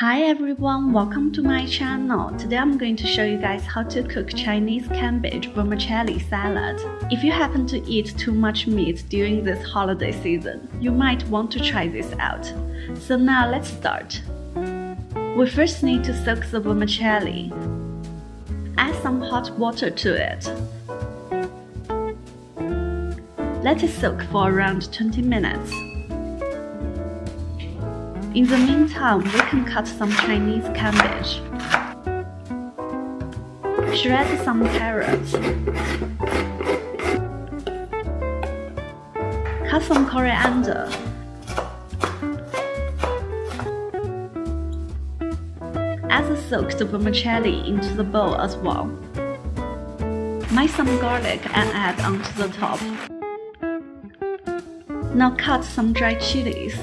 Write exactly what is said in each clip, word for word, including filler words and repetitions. Hi everyone, welcome to my channel. Today I'm going to show you guys how to cook Chinese cabbage vermicelli salad. If you happen to eat too much meat during this holiday season, you might want to try this out. So now let's start. We first need to soak the vermicelli. Add some hot water to it. Let it soak for around twenty minutes. In the meantime, we can cut some Chinese cabbage. Shred some carrots. Cut some coriander. Add the soaked vermicelli into the bowl as well. Make some garlic and add onto the top. Now cut some dried chilies.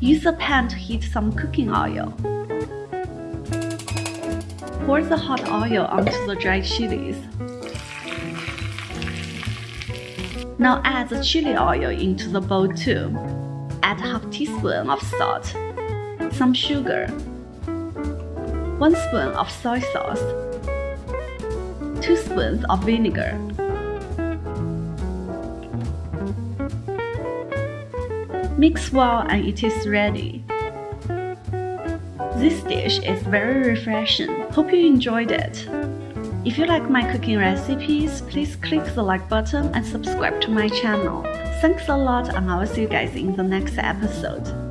Use a pan to heat some cooking oil. Pour the hot oil onto the dried chilies. Now add the chili oil into the bowl too. Add half teaspoon of salt, some sugar, one spoon of soy sauce, two spoons of vinegar. Mix well and it is ready. This dish is very refreshing. Hope you enjoyed it. If you like my cooking recipes, please click the like button and subscribe to my channel. Thanks a lot and I will see you guys in the next episode.